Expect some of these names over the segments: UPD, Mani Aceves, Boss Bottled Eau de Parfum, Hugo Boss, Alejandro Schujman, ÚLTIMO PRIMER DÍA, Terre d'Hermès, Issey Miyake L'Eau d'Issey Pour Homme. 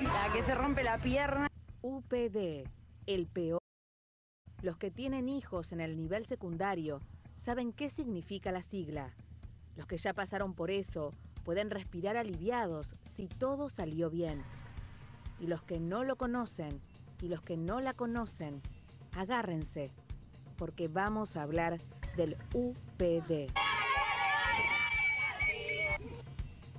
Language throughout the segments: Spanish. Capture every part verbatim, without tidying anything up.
La que se rompe la pierna. U P D, el peor. Los que tienen hijos en el nivel secundario saben qué significa la sigla. Los que ya pasaron por eso pueden respirar aliviados si todo salió bien. Y los que no lo conocen y los que no la conocen, agárrense, porque vamos a hablar del U P D.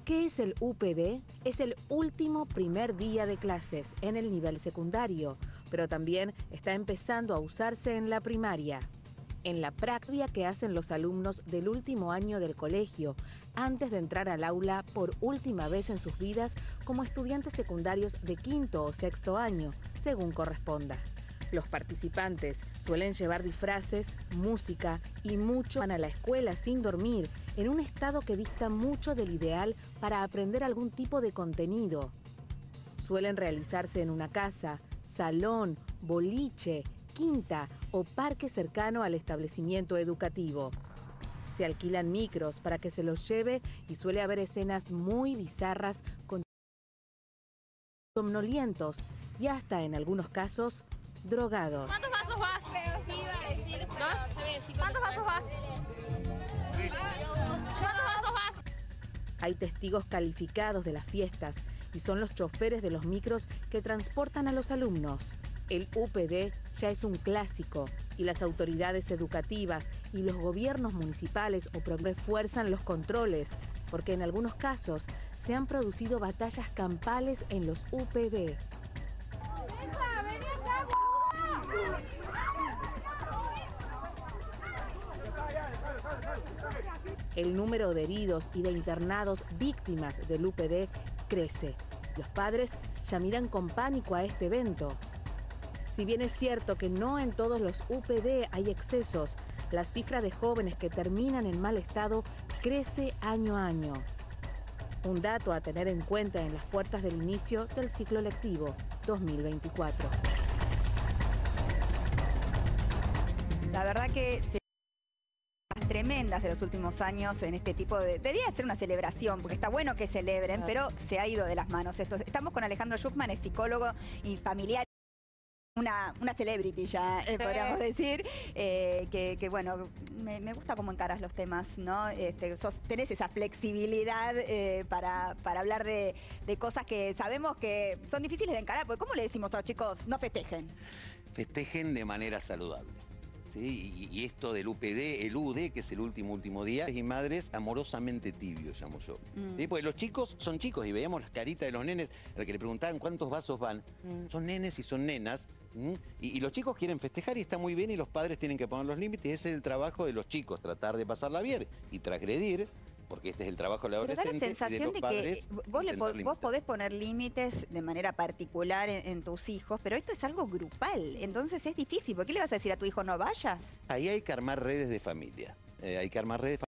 ¿Qué es el U P D? Es el último primer día de clases en el nivel secundario, pero también está empezando a usarse en la primaria. En la práctica que hacen los alumnos del último año del colegio, antes de entrar al aula por última vez en sus vidas como estudiantes secundarios de quinto o sexto año, según corresponda. Los participantes suelen llevar disfraces, música y mucho van a la escuela sin dormir, en un estado que dista mucho del ideal para aprender algún tipo de contenido. Suelen realizarse en una casa, salón, boliche, quinta o parque cercano al establecimiento educativo. Se alquilan micros para que se los lleve y suele haber escenas muy bizarras con somnolientos y hasta en algunos casos drogados. ¿Cuántos vasos vas? ¿Dos? ¿Cuántos vasos vas? ¿Cuántos vasos vas? Hay testigos calificados de las fiestas y son los choferes de los micros que transportan a los alumnos. El U P D ya es un clásico y las autoridades educativas y los gobiernos municipales o provinciales refuerzan los controles, porque en algunos casos se han producido batallas campales en los U P D. El número de heridos y de internados víctimas del U P D crece. Los padres ya miran con pánico a este evento. Si bien es cierto que no en todos los U P D hay excesos, la cifra de jóvenes que terminan en mal estado crece año a año. Un dato a tener en cuenta en las puertas del inicio del ciclo lectivo dos mil veinticuatro. La verdad que se... tremendas de los últimos años en este tipo de... Debería ser una celebración, porque está bueno que celebren, pero se ha ido de las manos esto. Estamos con Alejandro Schujman, es psicólogo y familiar, una, una celebrity ya, eh, podríamos decir, eh, que, que bueno, me, me gusta cómo encaras los temas, ¿no? Este, sos, tenés esa flexibilidad eh, para, para hablar de, de cosas que sabemos que son difíciles de encarar, porque ¿cómo le decimos a los chicos, no festejen? Festejen de manera saludable. ¿Sí? Y esto del U P D, el U D, que es el último, último día, y madres amorosamente tibios, llamo yo. Mm. ¿Sí? Porque los chicos son chicos, y veíamos las caritas de los nenes, al que le preguntaban cuántos vasos van. Mm. Son nenes y son nenas, ¿sí? y, y los chicos quieren festejar y está muy bien, y los padres tienen que poner los límites. Ese es el trabajo de los chicos, tratar de pasarla bien y transgredir, porque este es el trabajo de la adolescente. Pero da la sensación de, los de padres, que vos, le po limitar. vos podés poner límites de manera particular en, en tus hijos, pero esto es algo grupal, entonces es difícil. ¿Por qué le vas a decir a tu hijo no vayas? Ahí hay que armar redes de familia. Eh, hay que armar redes de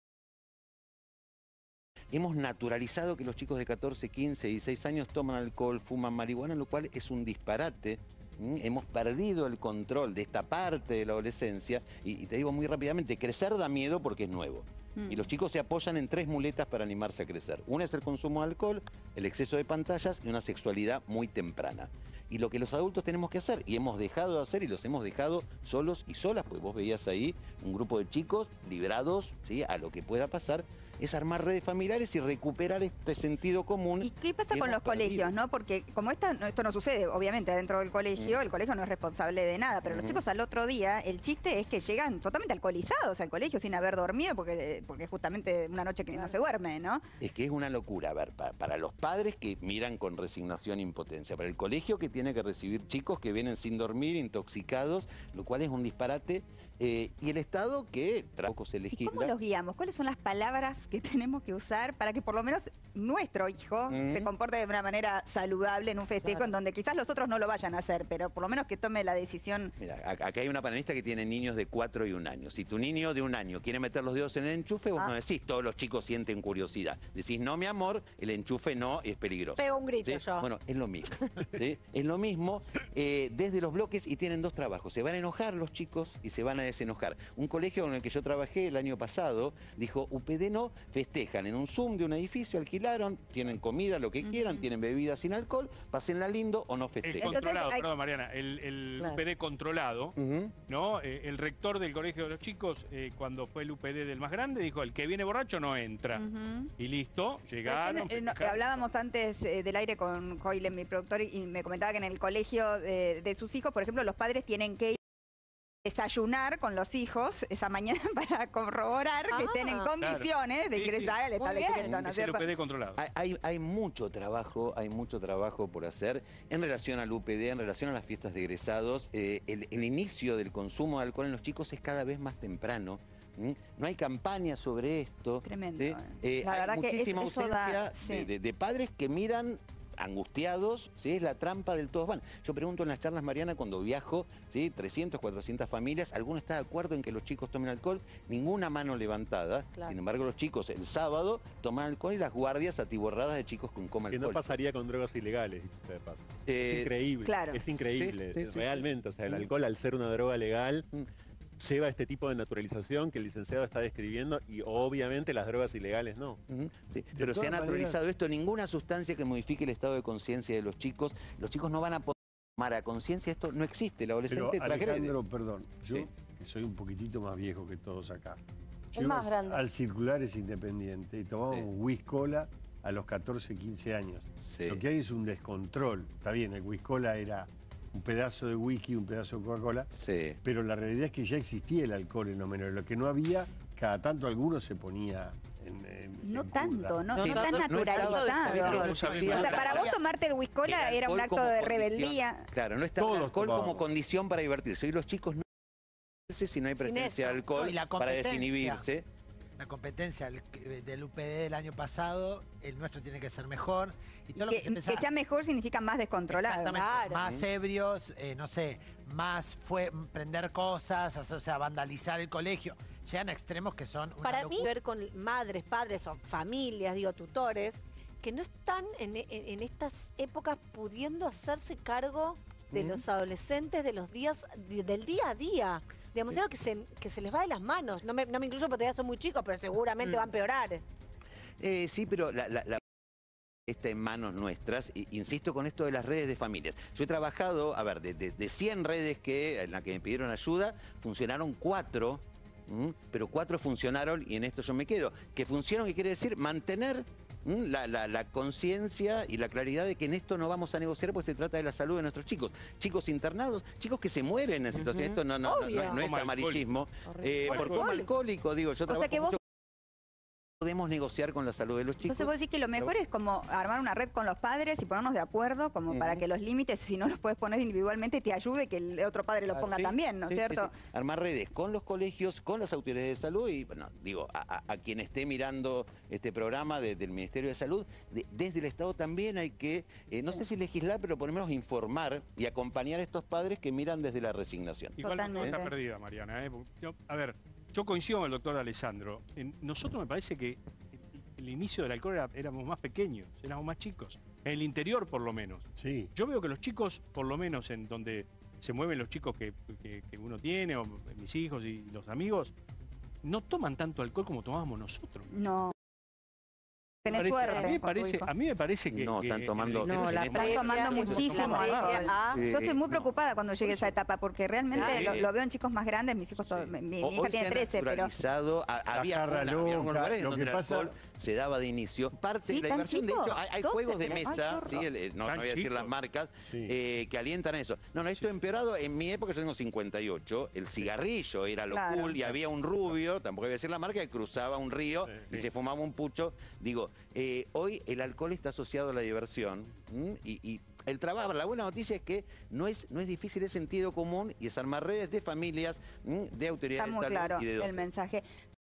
Hemos naturalizado que los chicos de catorce, quince, dieciséis años toman alcohol, fuman marihuana, lo cual es un disparate. ¿Mm? Hemos perdido el control de esta parte de la adolescencia. Y, y te digo muy rápidamente, crecer da miedo porque es nuevo. Y los chicos se apoyan en tres muletas para animarse a crecer. Una es el consumo de alcohol, el exceso de pantallas y una sexualidad muy temprana. Y lo que los adultos tenemos que hacer, y hemos dejado de hacer, y los hemos dejado solos y solas, porque vos veías ahí un grupo de chicos librados, ¿sí?, a lo que pueda pasar, es armar redes familiares y recuperar este sentido común. ¿Y qué pasa con los colegios, no? Porque como esta, esto no sucede, obviamente, dentro del colegio, mm. el colegio no es responsable de nada, pero mm. los chicos al otro día, el chiste es que llegan totalmente alcoholizados al colegio sin haber dormido, porque... porque justamente una noche que no se duerme, ¿no? Es que es una locura, a ver, para, para los padres que miran con resignación e impotencia, para el colegio que tiene que recibir chicos que vienen sin dormir, intoxicados, lo cual es un disparate, eh, y el Estado que tampoco se legisla. ¿Cómo los guiamos? ¿Cuáles son las palabras que tenemos que usar para que por lo menos nuestro hijo mm. se comporte de una manera saludable en un festejo, claro, en donde quizás los otros no lo vayan a hacer, pero por lo menos que tome la decisión? Mira, acá hay una panelista que tiene niños de cuatro y un año. Si tu niño de un año quiere meter los dedos en el enchufe, enchufe, vos ah. no decís todos los chicos sienten curiosidad. Decís, no, mi amor, el enchufe no es peligroso. Pego un grito, ¿sí? yo. Bueno, es lo mismo. ¿sí? Es lo mismo eh, desde los bloques y tienen dos trabajos. Se van a enojar los chicos y se van a desenojar. Un colegio en el que yo trabajé el año pasado dijo, U P D no, festejan en un Zoom de un edificio, alquilaron, tienen comida, lo que uh-huh. quieran, tienen bebida sin alcohol, pasenla lindo o no festejan. El controlado, entonces, hay... perdón, Mariana, el, el claro. U P D controlado, uh-huh. ¿no? Eh, el rector del colegio de los chicos, eh, cuando fue el U P D del más grande, dijo, el que viene borracho no entra. Uh-huh. Y listo, llegaron. En, en, hablábamos antes eh, del aire con Coyle, mi productor, y me comentaba que en el colegio de, de sus hijos, por ejemplo, los padres tienen que ir desayunar con los hijos esa mañana para corroborar ah, que estén en condiciones claro. de ingresar sí, sí. al establecimiento. ¿No? Es el U P D controlado. Hay, hay mucho trabajo, hay mucho trabajo por hacer en relación al U P D, en relación a las fiestas de egresados. Eh, el, el inicio del consumo de alcohol en los chicos es cada vez más temprano. No hay campaña sobre esto. Tremendo. ¿sí? Eh, La verdad hay muchísima que es, ausencia da, sí. de, de, de padres que miran angustiados, ¿sí? Es la trampa del todos van. Yo pregunto en las charlas, Mariana, cuando viajo, ¿sí? trescientas, cuatrocientas familias, ¿alguno está de acuerdo en que los chicos tomen alcohol? Ninguna mano levantada. Claro. Sin embargo, los chicos el sábado toman alcohol y las guardias atiborradas de chicos con coma alcohol. Que no pasaría con drogas ilegales, de paso. Eh, es increíble, claro. es increíble, sí, sí, sí. realmente. O sea, el alcohol, al ser una droga legal... Mm. lleva este tipo de naturalización que el licenciado está describiendo y obviamente las drogas ilegales no. Uh-huh. sí. Pero se ha naturalizado esto, ninguna sustancia que modifique el estado de conciencia de los chicos. Los chicos no van a poder tomar a conciencia, esto no existe. El adolescente Pero, Alejandro, tragede. perdón, yo sí. que soy un poquitito más viejo que todos acá. Yo es más grande. Al circular es independiente y tomamos sí. whisky cola a los catorce, quince años. Sí. Lo que hay es un descontrol. Está bien, el whisky cola era... un pedazo de whisky, un pedazo de Coca-Cola, sí. pero la realidad es que ya existía el alcohol en los menores. Lo que no había, cada tanto alguno se ponía en, en No en tanto, no, sí, no tan no, naturalizado. No, no, o sea, para vos tomarte el whisky era un acto de rebeldía. Claro, no estaba el alcohol tomaban. como condición para divertirse. Y los chicos no si no hay presencia de alcohol no, para desinhibirse. La competencia del U P D del año pasado, el nuestro tiene que ser mejor. Y todo que, lo que, se pensaba, que sea mejor significa más descontrolado. Claro. Más ebrios, eh, no sé, más fue prender cosas, hacer, o sea, vandalizar el colegio. Llegan a extremos que son... Una Para locura. mí, ver con madres, padres o familias, digo, tutores, que no están en, en, en estas épocas pudiendo hacerse cargo de ¿Mm? los adolescentes, de los días, de, del día a día. Digamos, es algo que se, que se les va de las manos. No me, no me incluyo porque todavía son muy chicos, pero seguramente mm. va a empeorar. Eh, sí, pero la... la, la... está en manos nuestras, e, insisto con esto de las redes de familias. Yo he trabajado, a ver, de, de, de cien redes que, en las que me pidieron ayuda, funcionaron cuatro, ¿m? pero cuatro funcionaron y en esto yo me quedo. Que funcionan, ¿qué quiere decir? Mantener ¿m? la, la, la conciencia y la claridad de que en esto no vamos a negociar porque se trata de la salud de nuestros chicos. Chicos internados, chicos que se mueren en situaciones. Uh-huh. Esto no, no, no, no, no es amarillismo. Eh, por coma alcohólico, digo, yo trabajo o sea que mucho... vos... podemos negociar con la salud de los chicos. Entonces vos decís que lo mejor es como armar una red con los padres y ponernos de acuerdo como uh-huh. para que los límites, si no los puedes poner individualmente, te ayude que el otro padre los ponga ah, sí, también, ¿no es sí, cierto? Sí, sí. Armar redes con los colegios, con las autoridades de salud y, bueno, digo, a, a, a quien esté mirando este programa desde el Ministerio de Salud, de, desde el Estado también hay que, eh, no sí. sé si legislar, pero por lo menos informar y acompañar a estos padres que miran desde la resignación. Igual no está perdida, Mariana. ¿eh? Yo, a ver... Yo coincido con el doctor Alejandro. Nosotros me parece que el inicio del alcohol era, éramos más pequeños, éramos más chicos. En el interior, por lo menos. Sí. Yo veo que los chicos, por lo menos en donde se mueven los chicos que, que, que uno tiene, o mis hijos y los amigos, no toman tanto alcohol como tomábamos nosotros. No. Tenés suerte. A mí me parece, a mí me parece que... No, están tomando... No, la están tomando muchísimo. Yo estoy muy preocupada cuando llegue esa etapa, porque realmente lo veo en chicos más grandes. Mis hijos, mi hija tiene trece, pero... Había lugares donde el alcohol se daba de inicio. Parte de la diversión, de hecho, hay juegos de mesa, no voy a decir las marcas, que alientan eso. No, no, esto empeorado. En mi época, yo tengo cincuenta y ocho, el cigarrillo era lo cool, y había un rubio, tampoco voy a decir la marca, que cruzaba un río y se fumaba un pucho. Digo... Eh, hoy el alcohol está asociado a la diversión y, y el trabajo, la buena noticia es que no es, no es difícil, es sentido común y es armar redes de familias, de autoridades de salud y de docentes. Está muy claro el mensaje.